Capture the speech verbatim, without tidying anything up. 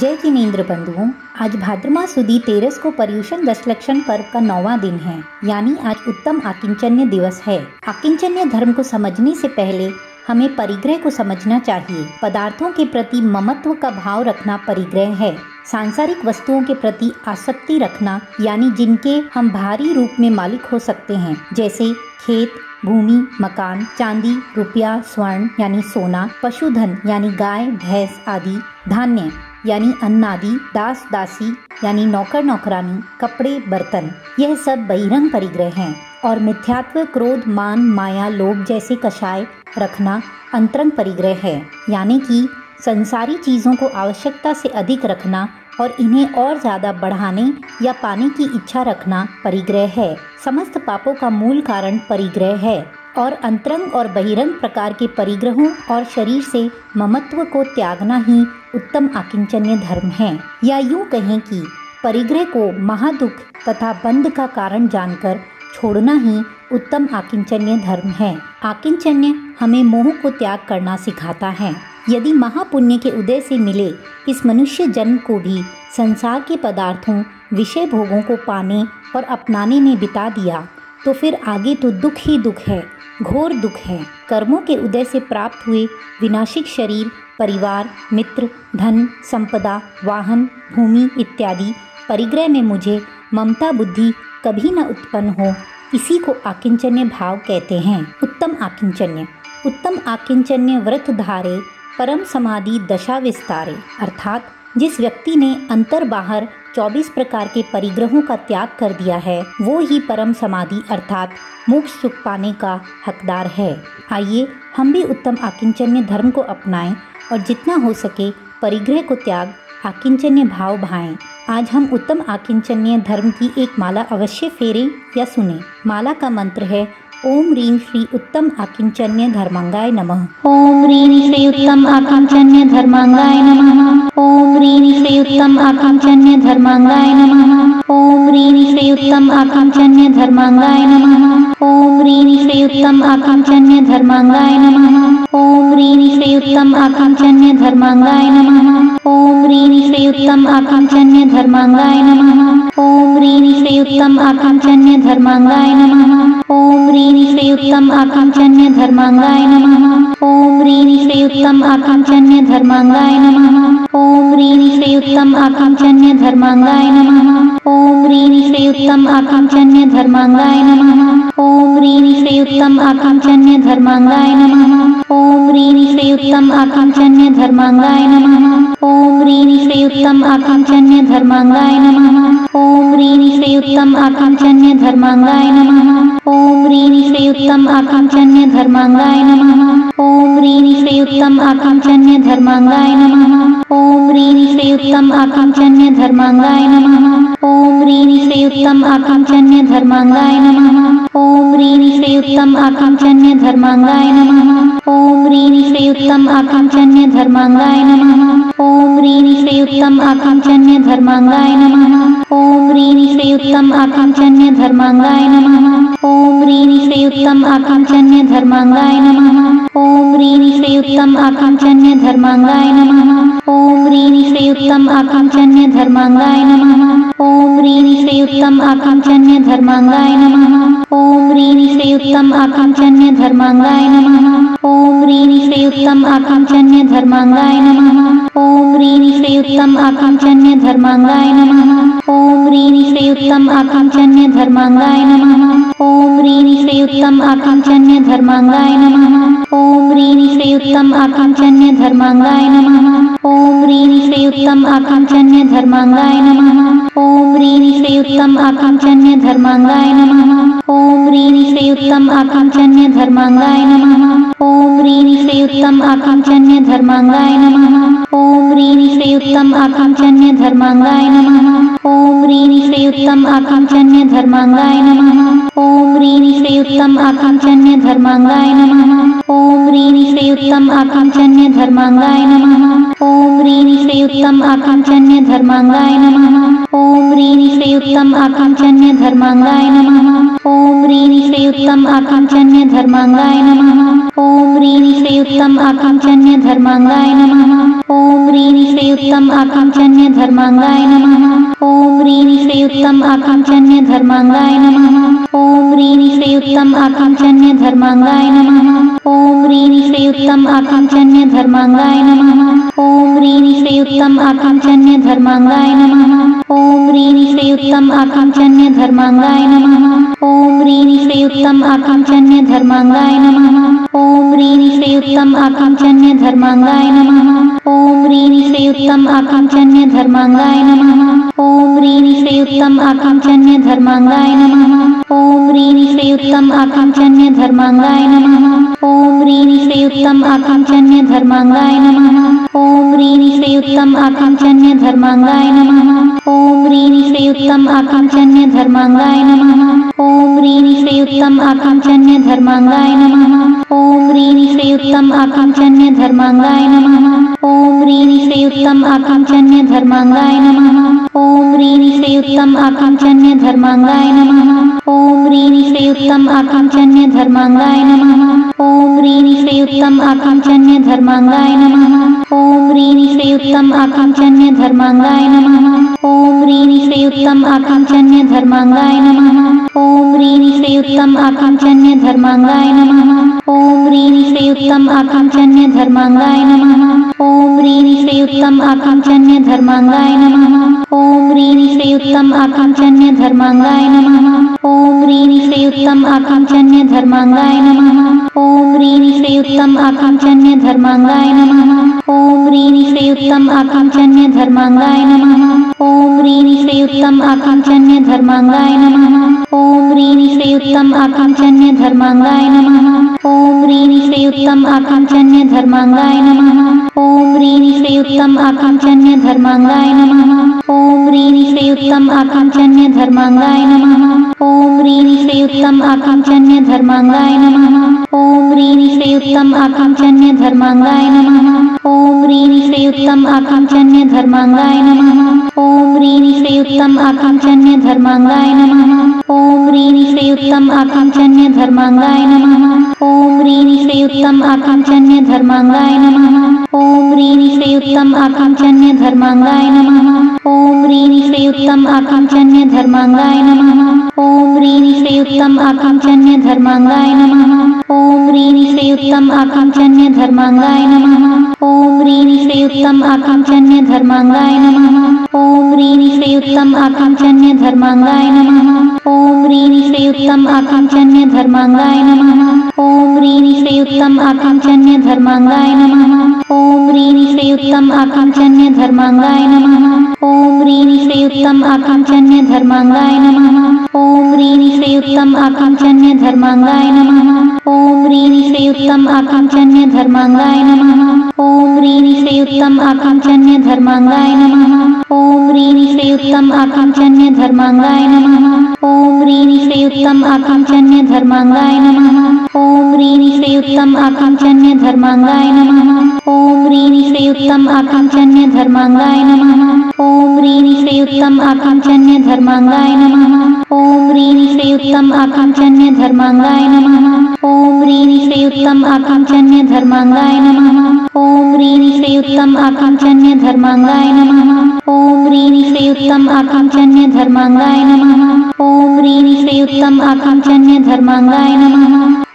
जय जिनेन्द्र बंधुओं, आज भाद्रमा सुदी तेरस को पर्यूषण दशलक्षण पर्व का नौवा दिन है, यानी आज उत्तम आकिंचन्य दिवस है। आकिंचन्य धर्म को समझने से पहले हमें परिग्रह को समझना चाहिए। पदार्थों के प्रति ममत्व का भाव रखना परिग्रह है। सांसारिक वस्तुओं के प्रति आसक्ति रखना यानी जिनके हम भारी रूप में मालिक हो सकते हैं, जैसे खेत, भूमि, मकान, चांदी, रुपया, स्वर्ण यानी सोना, पशुधन यानी गाय, भैंस आदि, धान्य यानी अन्न आदि, दास दासी यानी नौकर नौकरानी, कपड़े, बर्तन, यह सब बहिरंग परिग्रह हैं। और मिथ्यात्व, क्रोध, मान, माया, लोभ जैसे कषाय रखना अंतरंग परिग्रह है, यानी कि संसारी चीज़ों को आवश्यकता से अधिक रखना और इन्हें और ज़्यादा बढ़ाने या पाने की इच्छा रखना परिग्रह है। समस्त पापों का मूल कारण परिग्रह है और अंतरंग और बहिरंग प्रकार के परिग्रहों और शरीर से ममत्व को त्यागना ही उत्तम आकिंचन्य धर्म है। या यूँ कहें कि परिग्रह को महादुख तथा बंध का कारण जानकर छोड़ना ही उत्तम आकिंचन्य धर्म है। आकिंचन्य हमें मोह को त्याग करना सिखाता है। यदि महापुण्य के उदय से मिले इस मनुष्य जन्म को भी संसार के पदार्थों, विषय भोगों को पाने और अपनाने में बिता दिया तो फिर आगे तो दुख ही दुख है, घोर दुख है। कर्मों के उदय से प्राप्त हुए विनाशिक शरीर, परिवार, मित्र, धन, संपदा, वाहन, भूमि इत्यादि परिग्रह में मुझे ममता बुद्धि कभी न उत्पन्न हो, इसी को आकिंचन्य भाव कहते हैं। उत्तम आकिंचन्य उत्तम आकिंचन्य व्रत धारे परम समाधि दशा विस्तारे, अर्थात जिस व्यक्ति ने अंतर बाहर चौबीस प्रकार के परिग्रहों का त्याग कर दिया है वो ही परम समाधि अर्थात मोक्ष सुख पाने का हकदार है। आइए हम भी उत्तम आकिंचन्य धर्म को अपनाएं और जितना हो सके परिग्रह को त्याग आकिंचन्य भाव भाएं। आज हम उत्तम आकिंचन्य धर्म की एक माला अवश्य फेरें या सुनें। माला का मंत्र है ओम रीम श्री उत्तम आकिंचन्य धर्मांगाय नमः। ओम रीम श्री उत्तम आकिंचन्य धर्मांगाय नमः। ओम रीम श्री उत्तम आकिंचन्य धर्मांगाय नमः। ओम रीम श्री उत्तम आकिंचन्य धर्मांगाय नमः। ओम रीम श्री उत्तम आकिंचन्य धर्मांगाय नमः। ओम रीम श्री उत्तम आकिंचन्य धर्मांगाय नमः। ओम रीम श्री उत्तम आकिंचन्य धर्मांगाय नमः। ओम रीम श्री उत्तम आकिंचन्य धर्मांगाय नमः। ओम रीम श्री उत्तम आकिंचन्य धर्मांगाय नमः। ओम रीम श्री उत्तम आकिंचन्य धर्मांगाय नमः। ओम रीम श्री उत्तम आकिंचन्य धर्मांगाय नमः। ओम रीम श्री उत्तम आकिंचन्य धर्मांगाय नमः। ओम रीम श्री उत्तम आकिंचन्य धर्मांगाय नमः। ओम रीम श्री उत्तम आकिंचन्य धर्मांगाय नमः। ओम रीम श्री उत्तम आकिंचन्य धर्मांगाय नमः। ओम रीम श्री उत्तम आकिंचन्य धर्मांगाय नमः। ओम रीम श्री उत्तम आकिंचन्य धर्मांगाय नमः। ओम रीम श्री उत्तम आकिंचन्य धर्मांगाय नमः। ओम रीम श्री उत्तम आकिंचन्य धर्मांगाय नमः। ओम रीम श्री उत्तम आकिंचन्य धर्मांगाय नमः। ओम रीम श्री उत्तम आकिंचन्य धर्मांगाय नमः। ओम रीम श्री उत्तम आकिंचन्य धर्मांगाय नमः। ओम रीम श्री उत्तम आकिंचन्य धर्मांगाय नमः। ओम रीम श्री उत्तम आकिंचन्य धर्मांगाय नमः। ओम रीम श्री उत्तम आकिंचन्य धर्मांगाय नमः। ओम रीम श्री उत्तम आकिंचन्य धर्मांगाय नमः। ओम रीम श्री उत्तम आकिंचन्य धर्मांगाय नमः। ओम रीम श्री उत्तम आकिंचन्य धर्मांगाय नमः। ओम रीम श्री उत्तम आकिंचन्य धर्मांगाय नमः। ओम रीम श्री उत्तम आकिंचन्य धर्मांगाय नमः। ओम रीम श्री उत्तम आकिंचन्य धर्मांगाय नमः। ओम रीम श्री उत्तम आकिंचन्य धर्मांगाय नमः। ओम रीम श्री उत्तम आकिंचन्य धर्मांगाय नमः। ओम रीम श्री उत्तम आकिंचन्य धर्मांगाय नमः। ओम रीम श्री उत्तम आकिंचन्य धर्मांगाय नमः। ओम रीम श्री उत्तम आकिंचन्य धर्मांगाय नमः। ओम रीम श्री उत्तम आकिंचन्य धर्मांगाय नमः। ओम रीम श्री उत्तम आकिंचन्य धर्मांगाय नमः। ओम रीम श्री उत्तम आकिंचन्य धर्मांगाय नमः। ओम रीम श्री उत्तम आकिंचन्य धर्मांगाय नमः। ओम रीम श्री उत्तम आकिंचन्य धर्मांगाय नमः। ओम रीम श्री उत्तम आकिंचन्य धर्मांगाय नमः। ओम रीम श्री उत्तम आकिंचन्य धर्मांगाय नमः। ओम रीम श्री उत्तम आकिंचन्य धर्मांगाय नमः। ओम रीम श्री उत्तम आकिंचन्य धर्मांगाय नमः। ओम रीम श्री उत्तम आकिंचन्य धर्मांगाय नमः। ओम ह्रीं श्री उत्तम आकिंचन्य धर्मांगाय नमः। ओम ह्रीं श्री उत्तम आकिंचन्य धर्मांगाय नमः। ओम ह्रीं श्री उत्तम आकिंचन्य धर्मांगाय नमः। ओम ह्रीं श्री उत्तम आकिंचन्य धर्मांगाय नमः। ओम ह्रीं श्री उत्तम आकिंचन्य धर्मांगाय नमः। ओम ह्रीं श्री उत्तम आकिंचन्य धर्मांगाय नमः। ओम ह्रीं श्री उत्तम आकिंचन्य धर्मांगाय नमः। ओम ह्रीं श्री उत्तम आकिंचन्य धर्मांगाय नमः। ओम ह्रीं श्री उत्तम आकिंचन्य धर्मांगाय नमः। ओम ह्रीं श्री उत्तम आकिंचन्य धर्मांगाय नमः। ओम ह्रीं श्री उत्तम आकिंचन्य धर्मांगाय नमः। ओम ह्रीं श्री उत्तम आकिंचन्य धर्मांगाय नमः। ओम ह्रीं श्री उत्तम आकिंचन्य धर्मांगाय नमः। ओम ह्रीं श्री उत्तम आकिंचन्य धर्मांगाय नमः। ओम ह्रीं श्री उत्तम आकिंचन्य धर्मांगाय नमः। ओम ह्रीं श्री उत्तम आकिंचन्य धर्मांगाय नमः। ओम ह्रीं श्री उत्तम आकिंचन्य धर्मांगाय नमः। ओम ह्रीं श्री उत्तम आकिंचन्य धर्मांगाय नमः। ओम ह्रीं श्री उत्तम आकिंचन्य धर्मांगाय नमः। ओम ह्रीं श्री उत्तम आकिंचन्य धर्मांगाय नमः। ओम ह्रीं श्री उत्तम आकिंचन्य धर्मांगाय नमः। ओम ह्रीं श्री उत्तम आकिंचन्य धर्मांगाय नमः। ओम ह्रीं श्री उत्तम आकिंचन्य धर्मांगाय नमः। ओम ह्रीं श्री उत्तम आकिंचन्य धर्मांगाय नमः। ओम ह्रीं श्री उत्तम आकिंचन्य धर्मांगाय नमः। ओम ह्रीं श्री उत्तम आकिंचन्य धर्मांगाय नमः। ओम ह्रीं श्री उत्तम आकिंचन्य धर्मांगाय नमः। ओम ह्रीं श्री उत्तम आकिंचन्य धर्मांगाय नमः। ओम ह्रीं श्री उत्तम आकिंचन्य धर्मांगाय नमः। ओम ह्रीं श्री उत्तम आकिंचन्य धर्मांगाय नमः। ओम ह्रीं श्री उत्तम आकिंचन्य धर्मांगाय नमः। ओम ह्रीं श्री उत्तम आकिंचन्य धर्मांगाय नमः। ओम ह्रीं श्री उत्तम आकिंचन्य धर्मांगाय नमः। ओम ह्रीं श्री उत्तम आकिंचन्य धर्मांगाय नमः। ओम ह्रीं श्री उत्तम आकिंचन्य धर्मांगाय नमः। ओम ह्रीं श्री उत्तम आकिंचन्य धर्मांगाय नमः। ओम ह्रीं श्री उत्तम आकिंचन्य धर्मांगाय नमः। ओम ह्रीं श्री उत्तम आकिंचन्य धर्मांगाय नमः। ओम ह्रीं श्री उत्तम आकिंचन्य धर्मांगाय नमः। ओम ह्रीं श्री उत्तम आकिंचन्य धर्मांगाय नमः। ओम ह्रीं श्री उत्तम आकिंचन्य धर्मांगाय नमः। ओम ह्रीं श्री उत्तम आकिंचन्य धर्मांगाय नमः। ओम ह्रीं श्री उत्तम आकिंचन्य धर्मांगाय नमः। ओम ह्रीं श्री उत्तम आकिंचन्य धर्मांगाय नमः। ओम ह्रीं श्री उत्तम आकिंचन्य धर्मांगाय नमः। ओम ह्रीं श्री उत्तम आकिंचन्य धर्मांगाय नमः। ओम ह्रीं श्री उत्तम आकिंचन्य धर्मांगाय नमः। ओम ह्रीं श्री उत्तम आकिंचन्य धर्मांगाय नमः। ओम ह्रीं श्री उत्तम आकिंचन्य धर्मांगाय नमः। ओम ह्रीं श्री उत्तम आकिंचन्य धर्मांगाय नमः। ओम ह्रीं श्री उत्तम आकिंचन्य धर्मांगाय नमः। ओम ह्रीं श्री उत्तम आकिंचन्य धर्मांगाय नमः। ओम ह्रीं श्री उत्तम आकिंचन्य धर्मांगाय नमः। ओम ह्रीं श्री उत्तम आकिंचन्य धर्मांगाय नमः। ओम ह्रीं श्री उत्तम आकिंचन्य धर्मांगाय नमः। ओम ह्रीं श्री उत्तम आकिंचन्य धर्मांगाय नमः। ओम ह्रीं श्री उत्तम आकिंचन्य धर्मांगाय नमः। ओम ह्रीं श्री उत्तम आकिंचन्य धर्मांगाय नमः। ओम ह्रीं श्री उत्तम आकिंचन्य धर्मांगाय नमः। ओम ह्रीं श्री उत्तम आकिंचन्य धर्मांगाय नमः। ओम ह्रीं श्री उत्तम आकिंचन्य धर्मांगाय नमः। ओम ह्रीं श्री उत्तम आकिंचन्य धर्मांगाय नमः। ओम ह्रीं श्री उत्तम आकिंचन्य धर्मांगाय नमः।